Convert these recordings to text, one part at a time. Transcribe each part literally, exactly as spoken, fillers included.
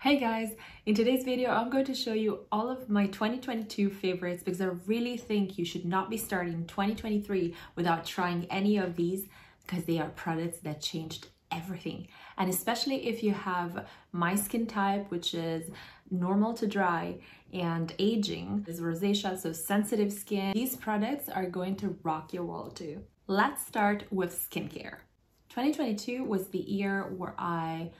Hey guys, in today's video I'm going to show you all of my twenty twenty-two favorites because I really think you should not be starting twenty twenty-three without trying any of these because they are products that changed everything. And especially if you have my skin type, which is normal to dry and aging, is rosacea, so sensitive skin, these products are going to rock your world too. Let's start with skincare. twenty twenty-two was the year where I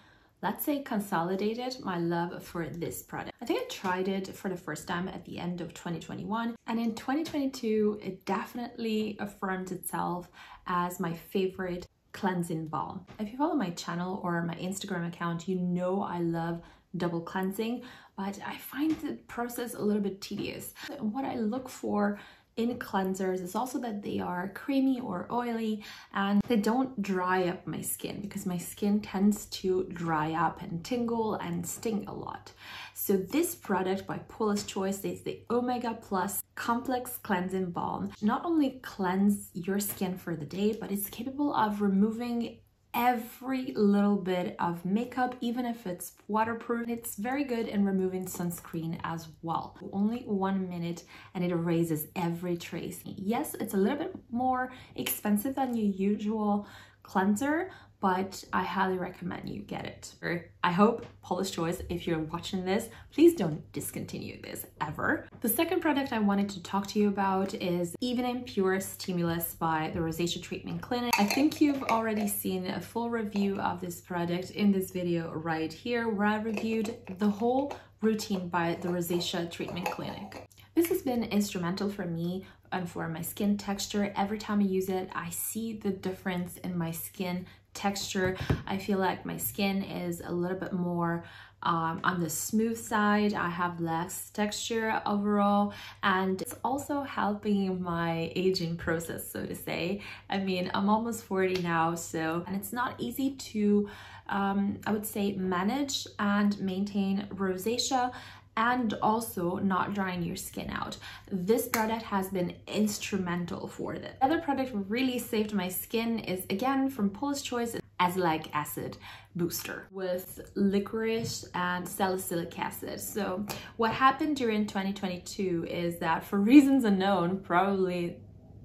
let's say consolidated my love for this product. I think I tried it for the first time at the end of twenty twenty-one, and in twenty twenty-two it definitely affirmed itself as my favorite cleansing balm. If you follow my channel or my Instagram account, you know I love double cleansing, but I find the process a little bit tedious. What I look for in cleansers is also that they are creamy or oily and they don't dry up my skin because my skin tends to dry up and tingle and sting a lot. So this product by Paula's Choice is the Omega Plus Complex Cleansing Balm. Not only cleanse your skin for the day, but it's capable of removing every little bit of makeup, even if it's waterproof. It's very good in removing sunscreen as well. Only one minute and it erases every trace. Yes, it's a little bit more expensive than your usual cleanser, but I highly recommend you get it. I hope Paula's Choice, if you're watching this, please don't discontinue this ever. The second product I wanted to talk to you about is Even Impure Stimulus by the Rosacea Treatment Clinic. I think you've already seen a full review of this product in this video right here, where I reviewed the whole routine by the Rosacea Treatment Clinic. This has been instrumental for me and for my skin texture. Every time I use it, I see the difference in my skin texture. I feel like my skin is a little bit more um, on the smooth side. I have less texture overall, and it's also helping my aging process, so to say. I mean, I'm almost forty now, so, and it's not easy to, um, I would say, manage and maintain rosacea and also not drying your skin out. This product has been instrumental for this. Another product really saved my skin is, again, from Paula's Choice, Azelaic acid booster with licorice and salicylic acid. So what happened during twenty twenty-two is that, for reasons unknown, probably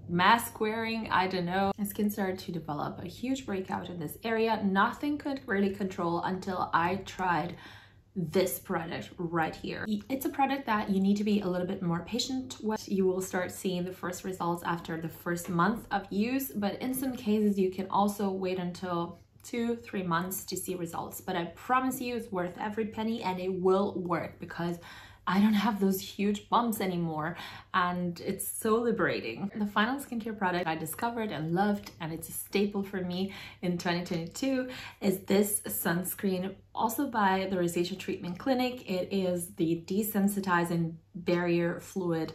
mask wearing, I don't know, my skin started to develop a huge breakout in this area. Nothing could really control until I tried this product right here. It's a product that you need to be a little bit more patient with. You will start seeing the first results after the first month of use, but in some cases you can also wait until two, three months to see results. But I promise you it's worth every penny, and it will work because I don't have those huge bumps anymore, and it's so liberating. The final skincare product I discovered and loved, and it's a staple for me in twenty twenty-two, is this sunscreen, also by the Rosacea Treatment Clinic. It is the Desensitizing Barrier Fluid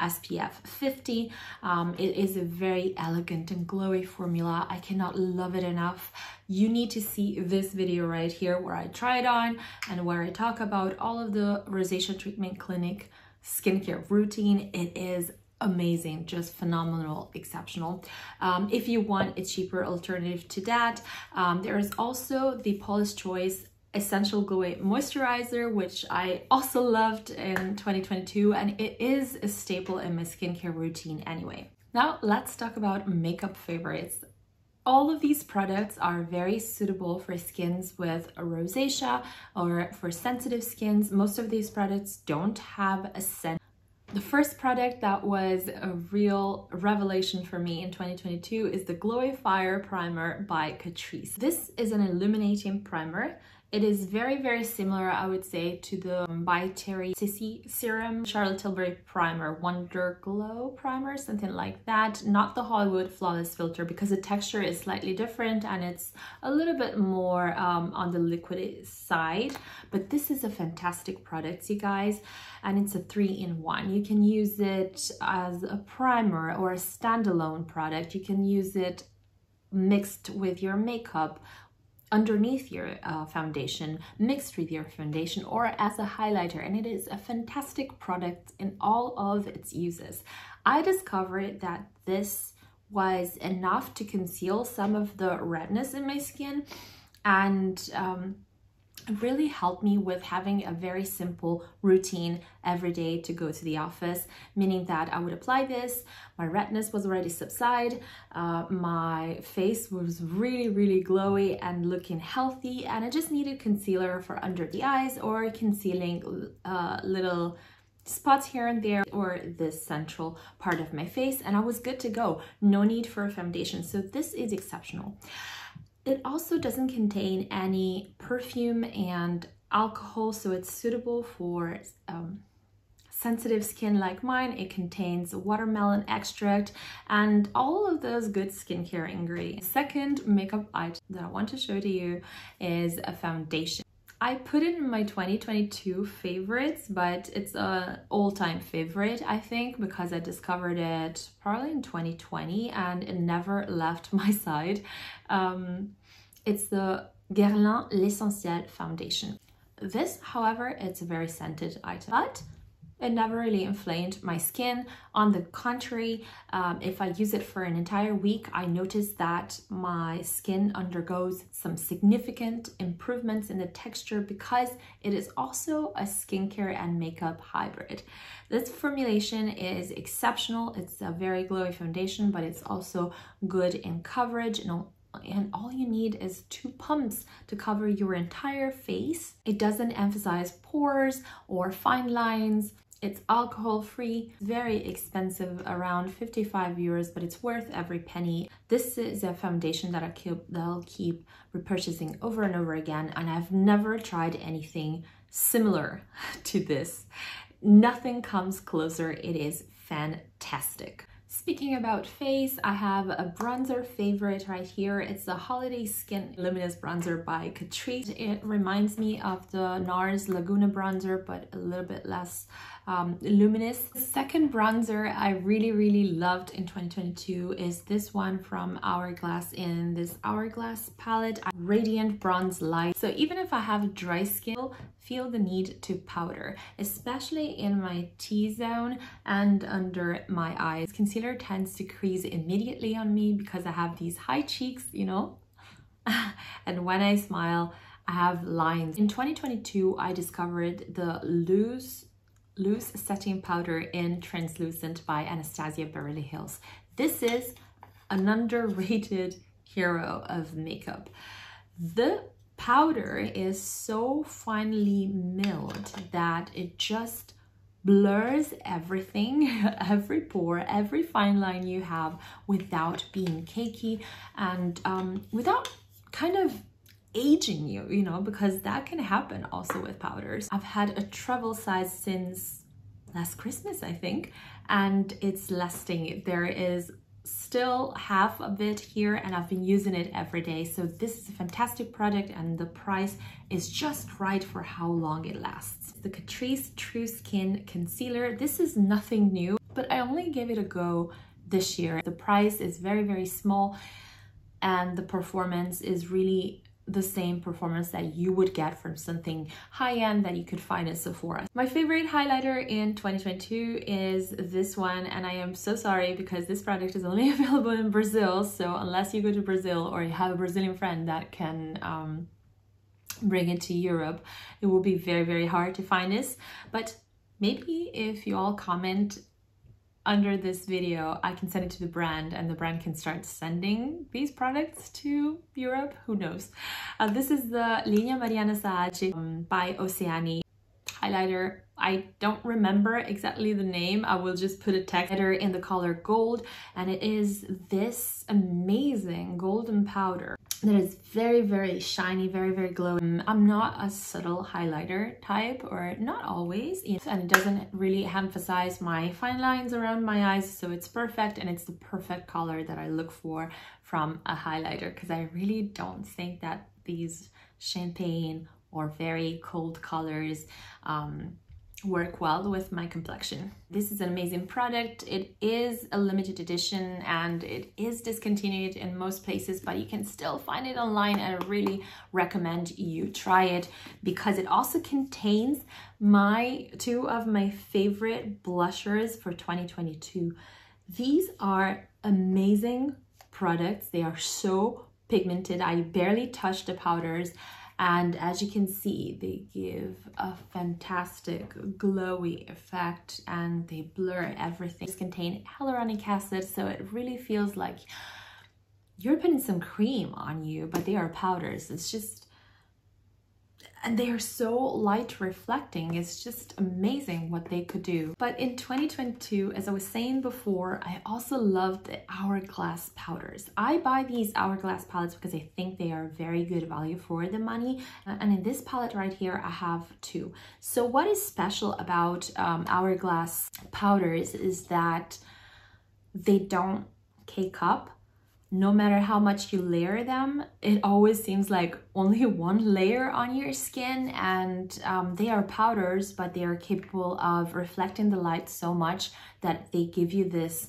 S P F fifty. Um, it is a very elegant and glowy formula. I cannot love it enough. You need to see this video right here where I try it on and where I talk about all of the Rosacea Treatment Clinic skincare routine. It is amazing, just phenomenal, exceptional. Um, if you want a cheaper alternative to that, um, there is also the Paula's Choice Essential Glowy Moisturizer, which I also loved in twenty twenty-two, and it is a staple in my skincare routine anyway. Now let's talk about makeup favorites. All of these products are very suitable for skins with rosacea or for sensitive skins. Most of these products don't have a scent. The first product that was a real revelation for me in twenty twenty-two is the Glowy Fire Primer by Catrice. This is an illuminating primer. It is very, very similar, I would say, to the By Terry Sissy Serum, Charlotte Tilbury Primer, Wonder Glow Primer, something like that. Not the Hollywood Flawless Filter because the texture is slightly different and it's a little bit more um, on the liquidy side. But this is a fantastic product, you guys, and it's a three in one. You can use it as a primer or a standalone product. You can use it mixed with your makeup, underneath your uh, foundation, mixed with your foundation, or as a highlighter, and it is a fantastic product in all of its uses. I discovered that this was enough to conceal some of the redness in my skin, and um, really helped me with having a very simple routine every day to go to the office, meaning that I would apply this, my redness was already subside, uh, my face was really, really glowy and looking healthy, and I just needed concealer for under the eyes or concealing uh, little spots here and there or this central part of my face, and I was good to go. No need for a foundation, so this is exceptional. It also doesn't contain any perfume and alcohol, so it's suitable for um, sensitive skin like mine. It contains watermelon extract and all of those good skincare ingredients. Second makeup item that I want to show to you is a foundation. I put it in my twenty twenty-two favorites, but it's an all-time favorite, I think, because I discovered it probably in twenty twenty and it never left my side. Um, it's the Guerlain L'Essentiel foundation. This, however, it's a very scented item, but it never really inflamed my skin. On the contrary, um, if I use it for an entire week, I notice that my skin undergoes some significant improvements in the texture because it is also a skincare and makeup hybrid. This formulation is exceptional. It's a very glowy foundation, but it's also good in coverage, and all, and all you need is two pumps to cover your entire face. It doesn't emphasize pores or fine lines. It's alcohol-free, very expensive, around fifty-five euros, but it's worth every penny. This is a foundation that, I keep, that I'll keep repurchasing over and over again, and I've never tried anything similar to this. Nothing comes closer. It is fantastic. Speaking about face, I have a bronzer favorite right here. It's the Holiday Skin Luminous Bronzer by Catrice. It reminds me of the NARS Laguna bronzer, but a little bit less um, luminous. The second bronzer I really, really loved in twenty twenty-two is this one from Hourglass in this Hourglass palette, Radiant Bronze Light. So even if I have dry skin, feel the need to powder, especially in my T-zone and under my eyes. Concealer tends to crease immediately on me because I have these high cheeks, you know, and when I smile, I have lines. In twenty twenty-two, I discovered the loose, loose setting powder in Translucent by Anastasia Beverly Hills. This is an underrated hero of makeup. The powder is so finely milled that it just blurs everything, every pore, every fine line you have without being cakey and um, without kind of aging you, you know, because that can happen also with powders. I've had a travel size since last Christmas, I think, and it's lasting. There is still half of it here and I've been using it every day, so this is a fantastic product and the price is just right for how long it lasts. The Catrice True Skin Concealer, this is nothing new, but I only gave it a go this year. The price is very, very small and the performance is really the same performance that you would get from something high-end that you could find at Sephora. My favorite highlighter in twenty twenty-two is this one, and I am so sorry because this product is only available in Brazil, so unless you go to Brazil or you have a Brazilian friend that can um, bring it to Europe, it will be very, very hard to find this. But maybe if you all comment under this video, I can send it to the brand and the brand can start sending these products to Europe, who knows. Uh, this is the Linha Mariana Saji um, by Océane highlighter. I don't remember exactly the name, I will just put a tag header in the color gold, and it is this amazing golden powder that is very, very shiny, very, very glowy. I'm not a subtle highlighter type, or not always, and it doesn't really emphasize my fine lines around my eyes, so it's perfect, and it's the perfect color that I look for from a highlighter, because I really don't think that these champagne or very cold colors um, work well with my complexion. This is an amazing product. It is a limited edition and it is discontinued in most places, but you can still find it online, and I really recommend you try it because it also contains my two of my favorite blushers for twenty twenty-two. These are amazing products. They are so pigmented. I barely touched the powders And as you can see, they give a fantastic glowy effect and they blur everything. These contain hyaluronic acid, so it really feels like you're putting some cream on you, but they are powders. It's just, and they are so light reflecting. It's just amazing what they could do. But in twenty twenty-two, as I was saying before, I also love the Hourglass powders. I buy these Hourglass palettes because I think they are very good value for the money. And in this palette right here, I have two. So what is special about um, Hourglass powders is that they don't cake up. No matter how much you layer them, it always seems like only one layer on your skin, and um, they are powders, but they are capable of reflecting the light so much that they give you this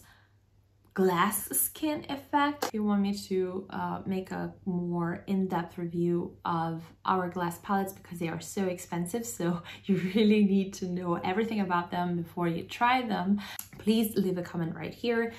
glass skin effect. If you want me to uh, make a more in-depth review of Hourglass palettes, because they are so expensive, so you really need to know everything about them before you try them, please leave a comment right here.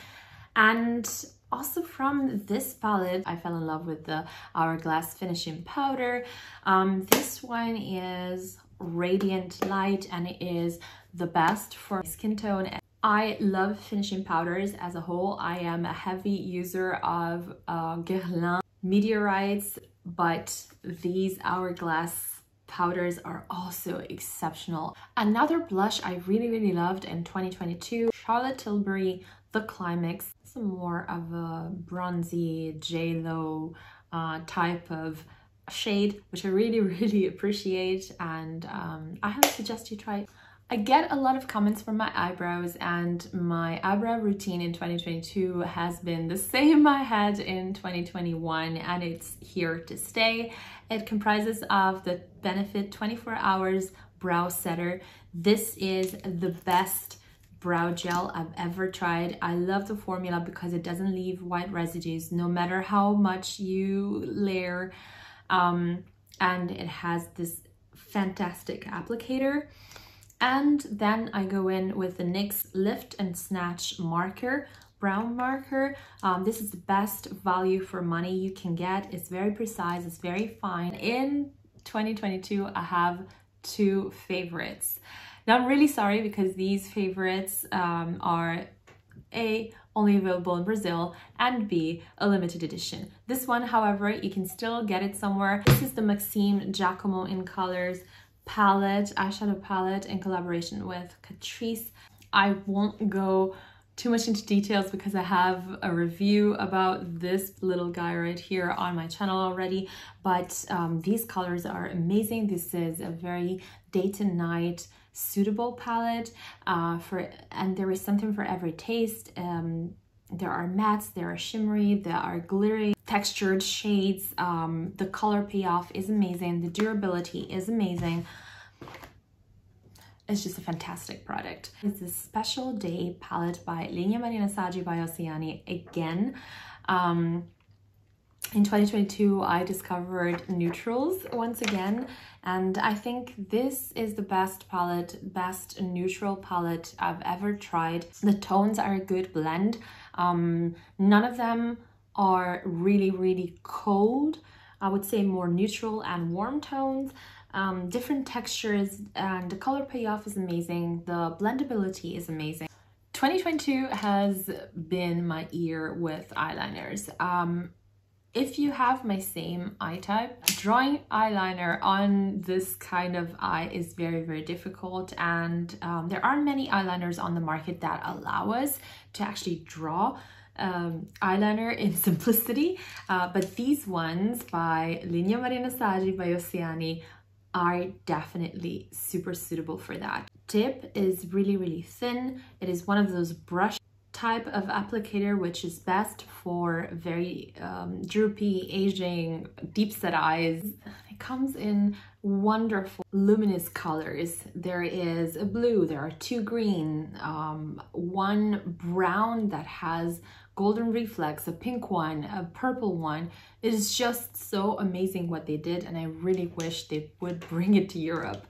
And also from this palette, I fell in love with the Hourglass finishing powder. Um, this one is Radiant Light and it is the best for skin tone. I love finishing powders as a whole. I am a heavy user of uh, Guerlain meteorites, but these Hourglass powders are also exceptional. Another blush I really, really loved in twenty twenty-two, Charlotte Tilbury, the Climax. Some more of a bronzy J Lo uh, type of shade, which I really, really appreciate. And um, I highly suggest you try it. I get a lot of comments from my eyebrows, and my eyebrow routine in twenty twenty-two has been the same I had in twenty twenty-one, and it's here to stay. It comprises of the Benefit twenty-four hours Brow Setter. This is the best brow gel I've ever tried. I love the formula because it doesn't leave white residues no matter how much you layer, um, and it has this fantastic applicator. And then I go in with the NYX Lift and Snatch marker, brown marker. Um, this is the best value for money you can get. It's very precise, it's very fine. In twenty twenty-two, I have two favorites. Now, I'm really sorry because these favorites um, are A, only available in Brazil, and B, a limited edition. This one, however, you can still get it somewhere. This is the Maxime Giacomo InColors palette, eyeshadow palette, in collaboration with Catrice. I won't go too much into details because I have a review about this little guy right here on my channel already, but um, these colors are amazing. This is a very day to night suitable palette uh, for, and there is something for every taste. Um, there are mattes, there are shimmery, there are glittery, textured shades. Um, the color payoff is amazing, the durability is amazing. It's just a fantastic product. It's a Special Day palette by Linia Marina Saji by Océane again. Um, in twenty twenty-two, I discovered neutrals once again, and I think this is the best palette, best neutral palette I've ever tried. The tones are a good blend. Um, none of them are really, really cold. I would say more neutral and warm tones. Um, different textures, and the color payoff is amazing. The blendability is amazing. twenty twenty-two has been my year with eyeliners. Um, if you have my same eye type, drawing eyeliner on this kind of eye is very, very difficult. And um, there aren't many eyeliners on the market that allow us to actually draw Um, eyeliner in simplicity, uh, but these ones by Linha Mariana Saji by Océane are definitely super suitable for that. Tip is really, really thin. It is one of those brush type of applicator, which is best for very um, droopy, aging, deep set eyes. It comes in wonderful luminous colors. There is a blue, there are two green, um, one brown that has golden reflex, a pink one, a purple one. It is just so amazing what they did, and I really wish they would bring it to Europe.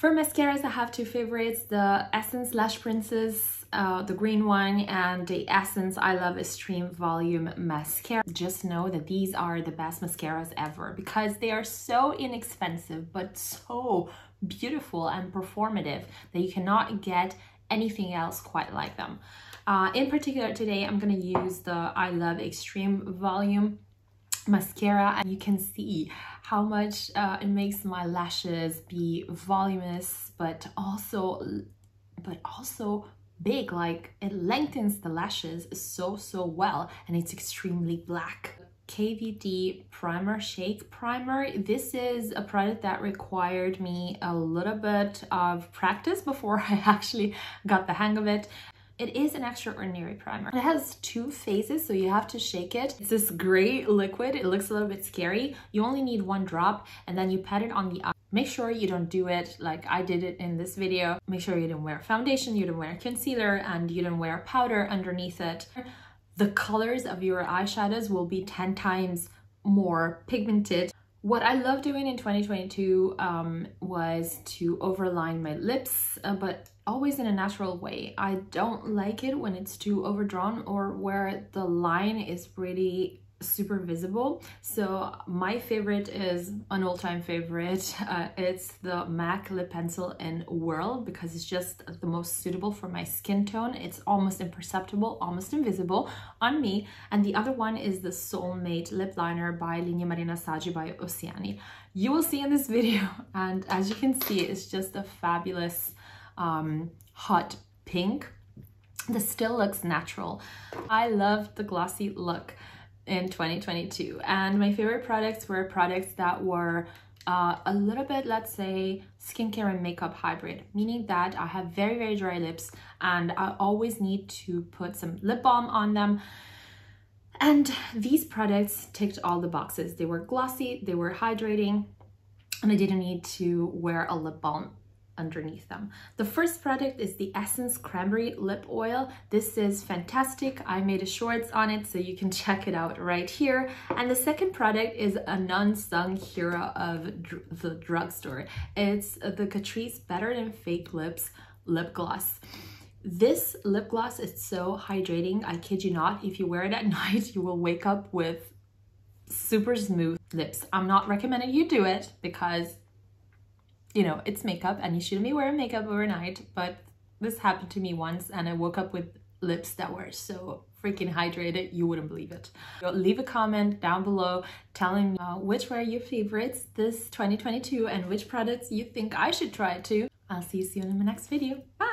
For mascaras, I have two favorites, the Essence Lash Princess, uh, the green one, and the Essence I Love Extreme Volume Mascara. Just know that these are the best mascaras ever because they are so inexpensive but so beautiful and performative that you cannot get anything else quite like them. Uh, in particular, today I'm going to use the I Love Extreme Volume Mascara, and you can see how much uh, it makes my lashes be voluminous but also but also big. Like, it lengthens the lashes so so well, and it's extremely black. K V D primer, shake primer. This is a product that required me a little bit of practice before I actually got the hang of it. It is an extraordinary primer. It has two phases, so you have to shake it. It's this gray liquid. It looks a little bit scary. You only need one drop, and then you pat it on the eye. Make sure you don't do it like I did it in this video. Make sure you don't wear foundation, you don't wear concealer, and you don't wear powder underneath it. The colors of your eyeshadows will be ten times more pigmented. What I love doing in twenty twenty-two um, was to overline my lips, uh, but always in a natural way. I don't like it when it's too overdrawn or where the line is really super visible. So my favorite is an all-time favorite. Uh, it's the MAC lip pencil in Whirl because it's just the most suitable for my skin tone. It's almost imperceptible, almost invisible on me. And the other one is the Soulmate Lip Liner by Linia Marina Saji by Océane. You will see in this video, and as you can see, it's just a fabulous um, hot pink. This still looks natural. I love the glossy look in twenty twenty-two, and my favorite products were products that were uh, a little bit, let's say, skincare and makeup hybrid, meaning that I have very very dry lips and I always need to put some lip balm on them, and these products ticked all the boxes. They were glossy, they were hydrating, and I didn't need to wear a lip balm underneath them. The first product is the Essence Cranberry Lip Oil. This is fantastic. I made a shorts on it, so you can check it out right here. And the second product is an unsung hero of dr the drugstore. It's the Catrice Better Than Fake Lips Lip Gloss. This lip gloss is so hydrating. I kid you not. If you wear it at night, you will wake up with super smooth lips. I'm not recommending you do it because, you know, it's makeup and you shouldn't be wearing makeup overnight, but this happened to me once and I woke up with lips that were so freaking hydrated, you wouldn't believe it. So leave a comment down below telling me uh, which were your favorites this twenty twenty-two and which products you think I should try too. I'll see you soon in my next video. Bye!